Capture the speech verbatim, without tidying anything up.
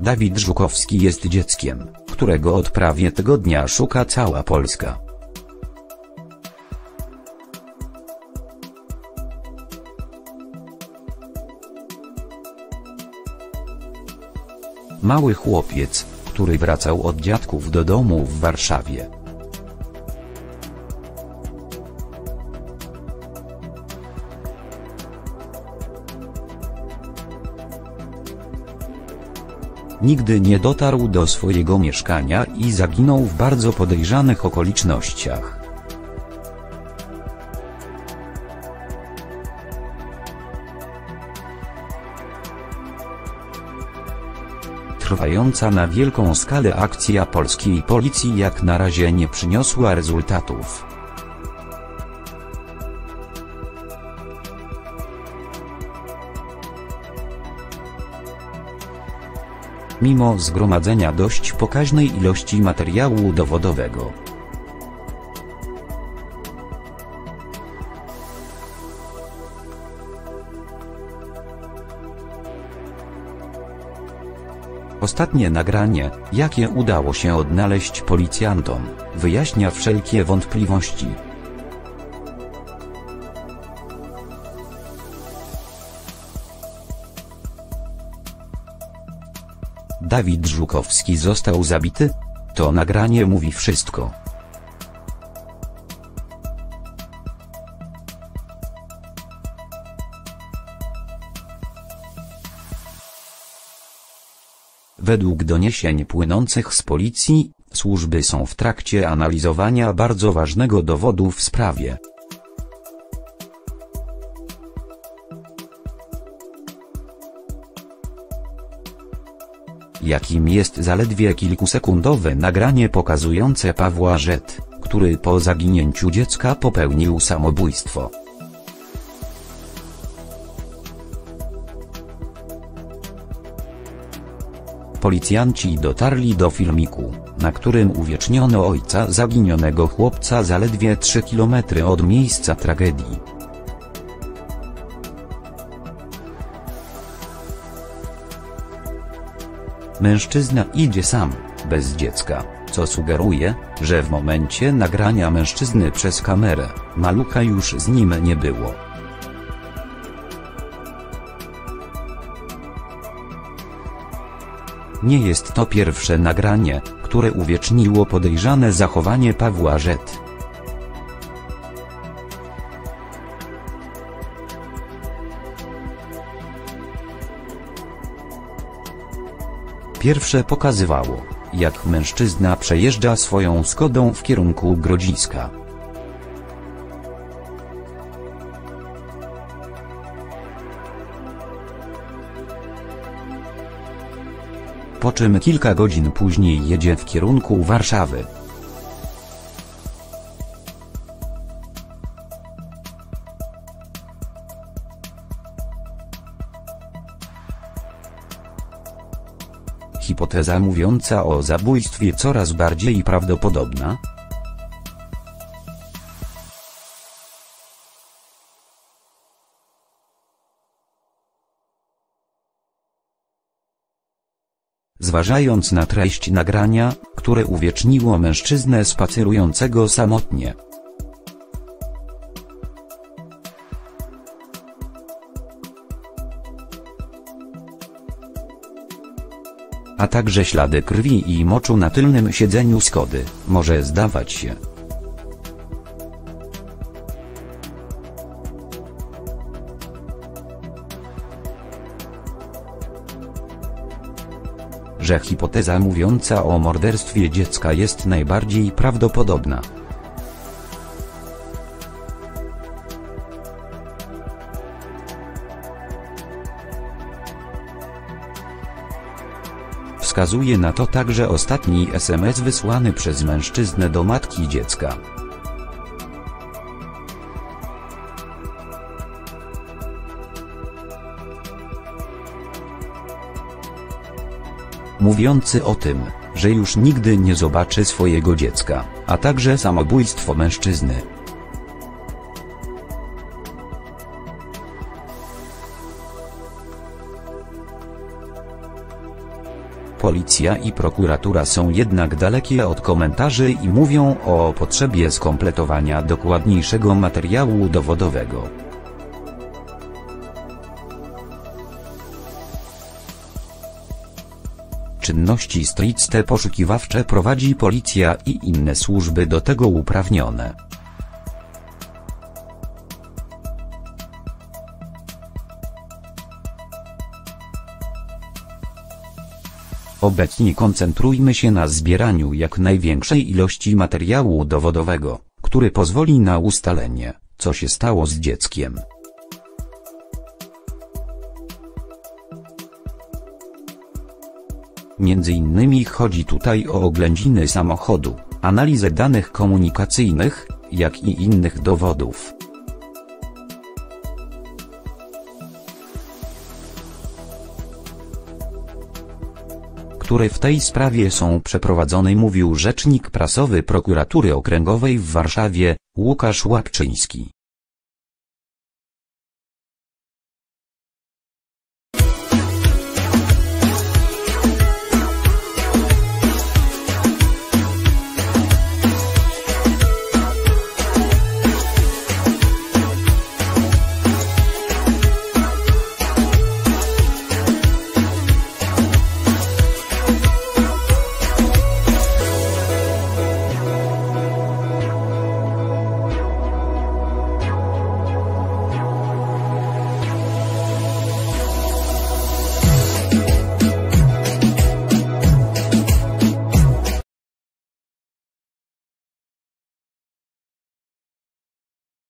Dawid Żukowski jest dzieckiem, którego od prawie tygodnia szuka cała Polska. Mały chłopiec, który wracał od dziadków do domu w Warszawie. Nigdy nie dotarł do swojego mieszkania i zaginął w bardzo podejrzanych okolicznościach. Trwająca na wielką skalę akcja polskiej policji jak na razie nie przyniosła rezultatów. Mimo zgromadzenia dość pokaźnej ilości materiału dowodowego, ostatnie nagranie, jakie udało się odnaleźć policjantom, wyjaśnia wszelkie wątpliwości. Dawid Żukowski został zabity? To nagranie mówi wszystko. Według doniesień płynących z policji, służby są w trakcie analizowania bardzo ważnego dowodu w sprawie. Jakim jest zaledwie kilkusekundowe nagranie pokazujące Pawła Żet, który po zaginięciu dziecka popełnił samobójstwo. Policjanci dotarli do filmiku, na którym uwieczniono ojca zaginionego chłopca zaledwie trzy kilometry od miejsca tragedii. Mężczyzna idzie sam, bez dziecka, co sugeruje, że w momencie nagrania mężczyzny przez kamerę, malucha już z nim nie było. Nie jest to pierwsze nagranie, które uwieczniło podejrzane zachowanie Pawła Żet. Pierwsze pokazywało, jak mężczyzna przejeżdża swoją Skodą w kierunku Grodziska. Po czym kilka godzin później jedzie w kierunku Warszawy. Hipoteza mówiąca o zabójstwie coraz bardziej prawdopodobna. Zważając na treść nagrania, które uwieczniło mężczyznę spacerującego samotnie, a także ślady krwi i moczu na tylnym siedzeniu Skody, może zdawać się, że hipoteza mówiąca o morderstwie dziecka jest najbardziej prawdopodobna. Wskazuje na to także ostatni S M S wysłany przez mężczyznę do matki dziecka. Mówiący o tym, że już nigdy nie zobaczy swojego dziecka, a także samobójstwo mężczyzny. Policja i prokuratura są jednak dalekie od komentarzy i mówią o potrzebie skompletowania dokładniejszego materiału dowodowego. Czynności stricte poszukiwawcze prowadzi policja i inne służby do tego uprawnione. Obecnie koncentrujmy się na zbieraniu jak największej ilości materiału dowodowego, który pozwoli na ustalenie, co się stało z dzieckiem. Między innymi chodzi tutaj o oględziny samochodu, analizę danych komunikacyjnych, jak i innych dowodów. Które w tej sprawie są przeprowadzone, mówił rzecznik prasowy Prokuratury Okręgowej w Warszawie, Łukasz Łapczyński.